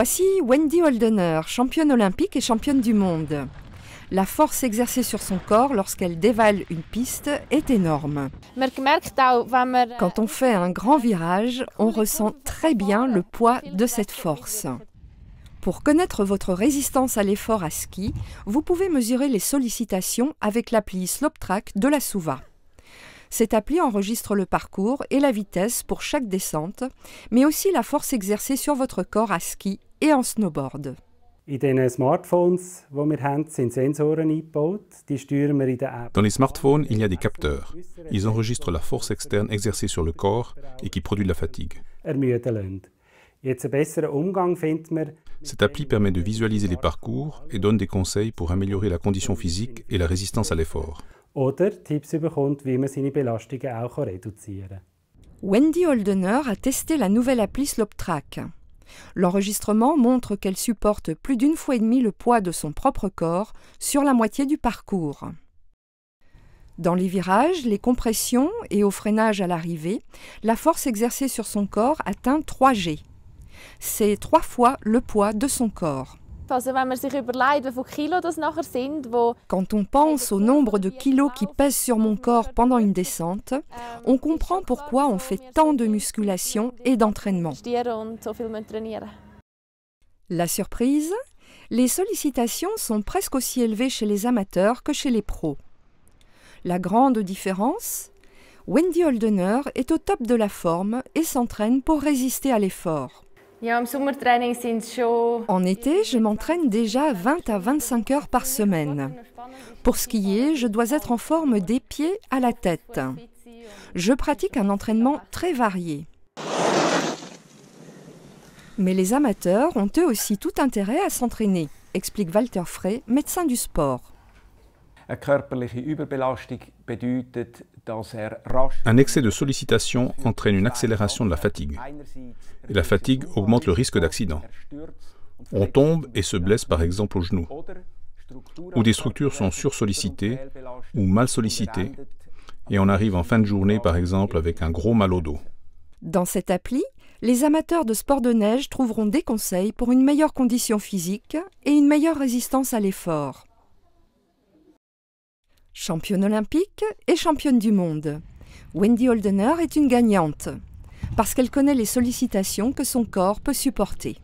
Voici Wendy Holdener, championne olympique et championne du monde. La force exercée sur son corps lorsqu'elle dévale une piste est énorme. Quand on fait un grand virage, on ressent très bien le poids de cette force. Pour connaître votre résistance à l'effort à ski, vous pouvez mesurer les sollicitations avec l'appli Slope Track de la Suva. Cette appli enregistre le parcours et la vitesse pour chaque descente, mais aussi la force exercée sur votre corps à ski et en snowboard. Dans les smartphones, il y a des capteurs. Ils enregistrent la force externe exercée sur le corps et qui produit de la fatigue. Cette appli permet de visualiser les parcours et donne des conseils pour améliorer la condition physique et la résistance à l'effort. Wendy Holdener a testé la nouvelle appli Slope Track. L'enregistrement montre qu'elle supporte plus d'une fois et demie le poids de son propre corps sur la moitié du parcours. Dans les virages, les compressions et au freinage à l'arrivée, la force exercée sur son corps atteint 3G. C'est 3 fois le poids de son corps. Quand on pense au nombre de kilos qui pèsent sur mon corps pendant une descente, on comprend pourquoi on fait tant de musculation et d'entraînement. La surprise, les sollicitations sont presque aussi élevées chez les amateurs que chez les pros. La grande différence, Wendy Holdener est au top de la forme et s'entraîne pour résister à l'effort. En été, je m'entraîne déjà 20 à 25 heures par semaine. Pour skier, je dois être en forme des pieds à la tête. Je pratique un entraînement très varié. Mais les amateurs ont eux aussi tout intérêt à s'entraîner, explique Walter Frey, médecin du sport. Un excès de sollicitation entraîne une accélération de la fatigue. Et la fatigue augmente le risque d'accident. On tombe et se blesse par exemple au genou. Ou des structures sont sursollicitées ou mal sollicitées. Et on arrive en fin de journée par exemple avec un gros mal au dos. Dans cette appli, les amateurs de sport de neige trouveront des conseils pour une meilleure condition physique et une meilleure résistance à l'effort. Championne olympique et championne du monde, Wendy Holdener est une gagnante, parce qu'elle connaît les sollicitations que son corps peut supporter.